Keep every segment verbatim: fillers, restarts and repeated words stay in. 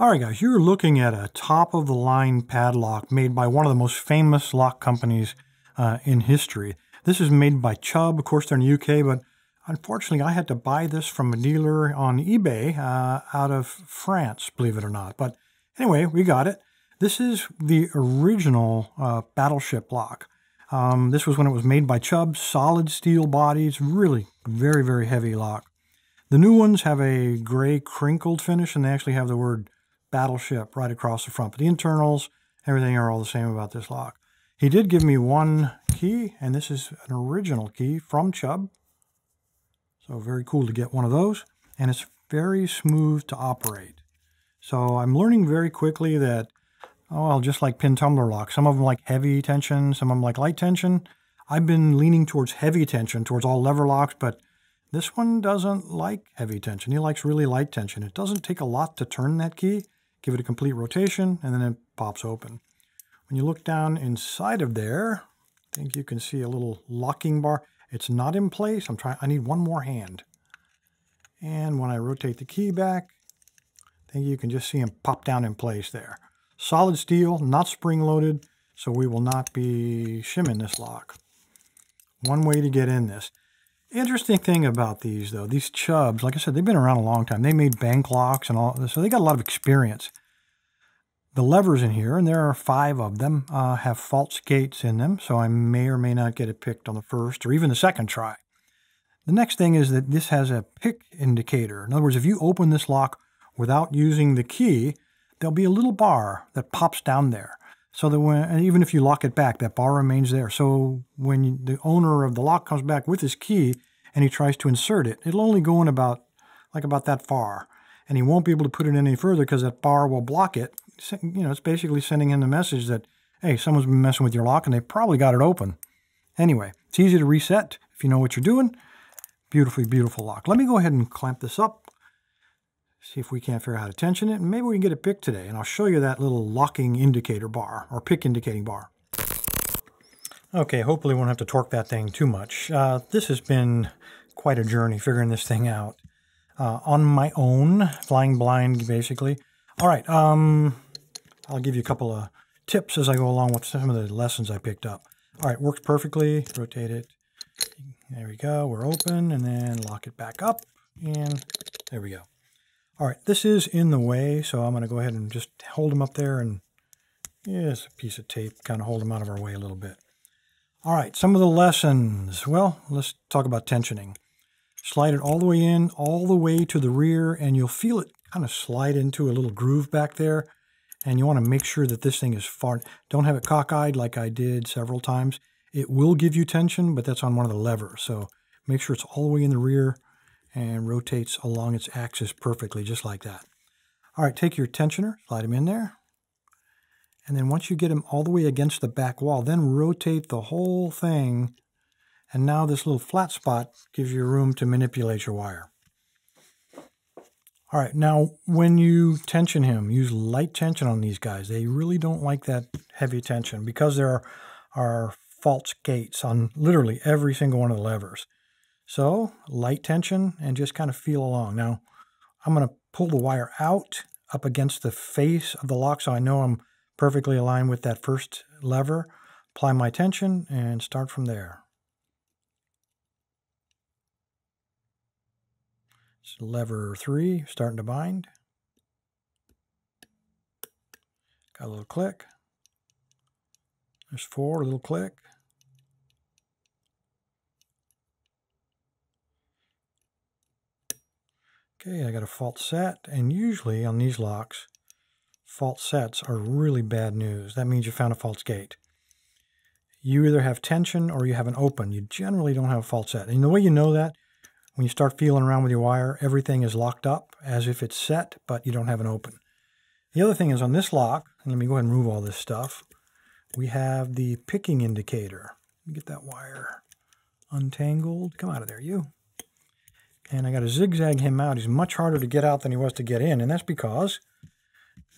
All right, guys, you're looking at a top-of-the-line padlock made by one of the most famous lock companies uh, in history. This is made by Chubb. Of course, they're in the U K, but unfortunately, I had to buy this from a dealer on eBay uh, out of France, believe it or not. But anyway, we got it. This is the original uh, Battleship lock. Um, this was when it was made by Chubb, solid steel bodies, really very, very heavy lock. The new ones have a gray crinkled finish, and they actually have the word Battleship right across the front. But the internals, everything are all the same about this lock. He did give me one key, and this is an original key from Chubb. So very cool to get one of those. And it's very smooth to operate. So I'm learning very quickly that, oh, well, just like pin tumbler locks, some of them like heavy tension, some of them like light tension. I've been leaning towards heavy tension, towards all lever locks, but this one doesn't like heavy tension. He likes really light tension. It doesn't take a lot to turn that key, give it a complete rotation, and then it pops open. When you look down inside of there, I think you can see a little locking bar. It's not in place. I'm trying, I need one more hand. And when I rotate the key back, I think you can just see him pop down in place there. Solid steel, not spring-loaded, so we will not be shimming this lock. One way to get in this. Interesting thing about these, though, these Chubbs, like I said, they've been around a long time. They made bank locks and all, so they got a lot of experience. The levers in here, and there are five of them, uh, have false gates in them, so I may or may not get it picked on the first or even the second try. The next thing is that this has a pick indicator. In other words, if you open this lock without using the key, there'll be a little bar that pops down there. So that when, and even if you lock it back, that bar remains there. So when you, the owner of the lock comes back with his key and he tries to insert it, it'll only go in about, like about that far. And he won't be able to put it in any further because that bar will block it. You know, it's basically sending him the message that, hey, someone's been messing with your lock and they probably got it open. Anyway, it's easy to reset if you know what you're doing. Beautifully, beautiful lock. Let me go ahead and clamp this up. See if we can't figure out how to tension it. And maybe we can get it picked today. And I'll show you that little locking indicator bar or pick indicating bar. Okay, hopefully we won't have to torque that thing too much. Uh, this has been quite a journey figuring this thing out uh, on my own, flying blind basically. All right, um, I'll give you a couple of tips as I go along with some of the lessons I picked up. All right, works perfectly. Rotate it. There we go. We're open and then lock it back up. And there we go. All right, this is in the way, so I'm going to go ahead and just hold them up there and use a piece of tape, kind of hold them out of our way a little bit. All right, some of the lessons. Well, let's talk about tensioning. Slide it all the way in, all the way to the rear, and you'll feel it kind of slide into a little groove back there. And you want to make sure that this thing is far. Don't have it cockeyed like I did several times. It will give you tension, but that's on one of the levers. So make sure it's all the way in the rear and rotates along its axis perfectly, just like that. All right, take your tensioner, slide them in there. And then once you get them all the way against the back wall, then rotate the whole thing. And now this little flat spot gives you room to manipulate your wire. All right, now when you tension him, use light tension on these guys. They really don't like that heavy tension because there are, are false gates on literally every single one of the levers. So light tension and just kind of feel along. Now I'm going to pull the wire out up against the face of the lock so I know I'm perfectly aligned with that first lever. Apply my tension and start from there. It's lever three, starting to bind. Got a little click. There's four, a little click. Okay, I got a false set, and usually on these locks, false sets are really bad news. That means you found a false gate. You either have tension or you have an open. You generally don't have a false set. And the way you know that, when you start feeling around with your wire, everything is locked up as if it's set, but you don't have an open. The other thing is on this lock, and let me go ahead and remove all this stuff, we have the picking indicator. Let me get that wire untangled. Come out of there, you. And I got to zigzag him out. He's much harder to get out than he was to get in. And that's because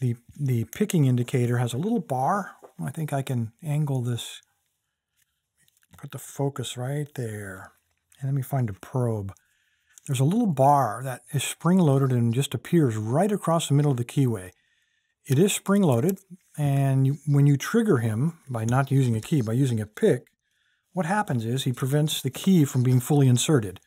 the, the picking indicator has a little bar. I think I can angle this. Put the focus right there. And let me find a probe. There's a little bar that is spring-loaded and just appears right across the middle of the keyway. It is spring-loaded, and you, when you trigger him by not using a key, by using a pick, what happens is he prevents the key from being fully inserted.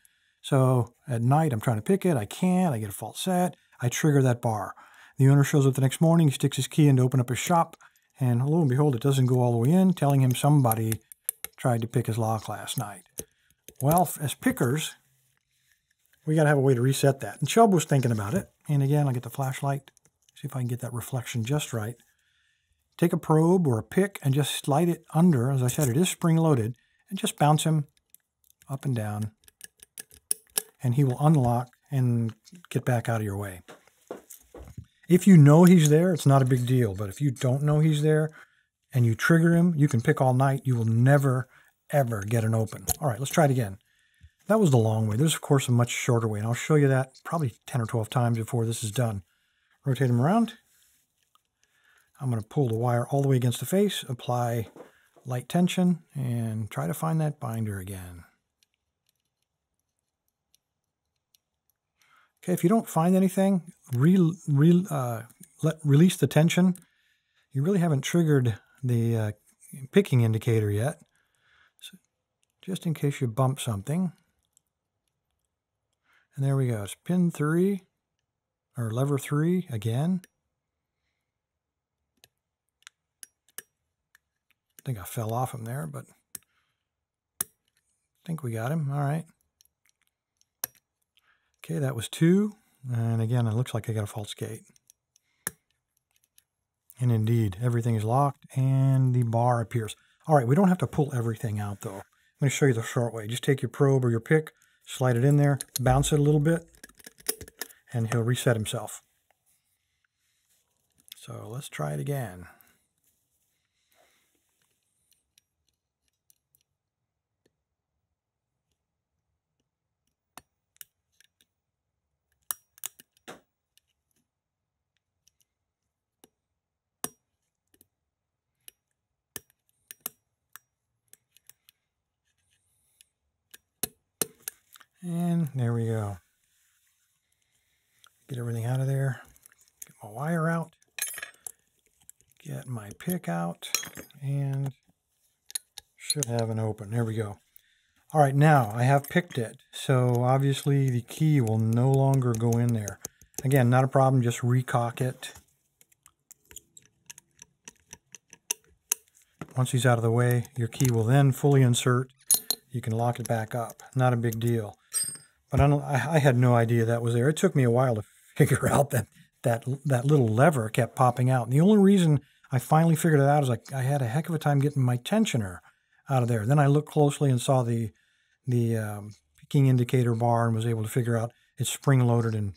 So at night, I'm trying to pick it. I can't. I get a false set. I trigger that bar. The owner shows up the next morning. He sticks his key in to open up his shop, and lo and behold, it doesn't go all the way in, telling him somebody tried to pick his lock last night. Well, as pickers, we got to have a way to reset that. And Chubb was thinking about it. And again, I get the flashlight. See if I can get that reflection just right. Take a probe or a pick and just slide it under. As I said, it is spring-loaded. And just bounce him up and down. And he will unlock and get back out of your way. If you know he's there, it's not a big deal. But if you don't know he's there and you trigger him, you can pick all night. You will never, ever get an open. All right, let's try it again. That was the long way. There's, of course, a much shorter way, and I'll show you that probably ten or twelve times before this is done. Rotate them around. I'm going to pull the wire all the way against the face, apply light tension, and try to find that binder again. Okay, if you don't find anything, re, re, uh, let, release the tension. You really haven't triggered the uh, picking indicator yet, so just in case you bump something. And there we go. It's pin three, or lever three again. I think I fell off him there, but I think we got him. All right. Okay, that was two. And again, it looks like I got a false gate. And indeed, everything is locked and the bar appears. All right, we don't have to pull everything out, though. I'm going to show you the short way. Just take your probe or your pick. Slide it in there, bounce it a little bit, and he'll reset himself. So let's try it again. And there we go. Get everything out of there. Get my wire out. Get my pick out. And should have an open. There we go. All right, now I have picked it. So obviously the key will no longer go in there. Again, not a problem. Just recock it. Once he's out of the way, your key will then fully insert. You can lock it back up. Not a big deal. But I, don't, I had no idea that was there. It took me a while to figure out that that that little lever kept popping out. And the only reason I finally figured it out is I, I had a heck of a time getting my tensioner out of there. Then I looked closely and saw the the um, picking indicator bar and was able to figure out it's spring-loaded and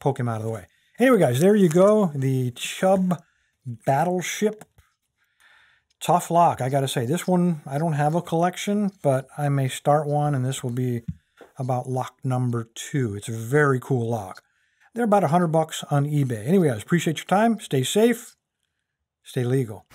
poke him out of the way. Anyway, guys, there you go. The Chubb Battleship. Tough lock, I got to say. This one, I don't have a collection, but I may start one, and this will be about lock number two. It's a very cool lock. They're about a hundred bucks on eBay. Anyway, guys, appreciate your time. Stay safe. Stay legal.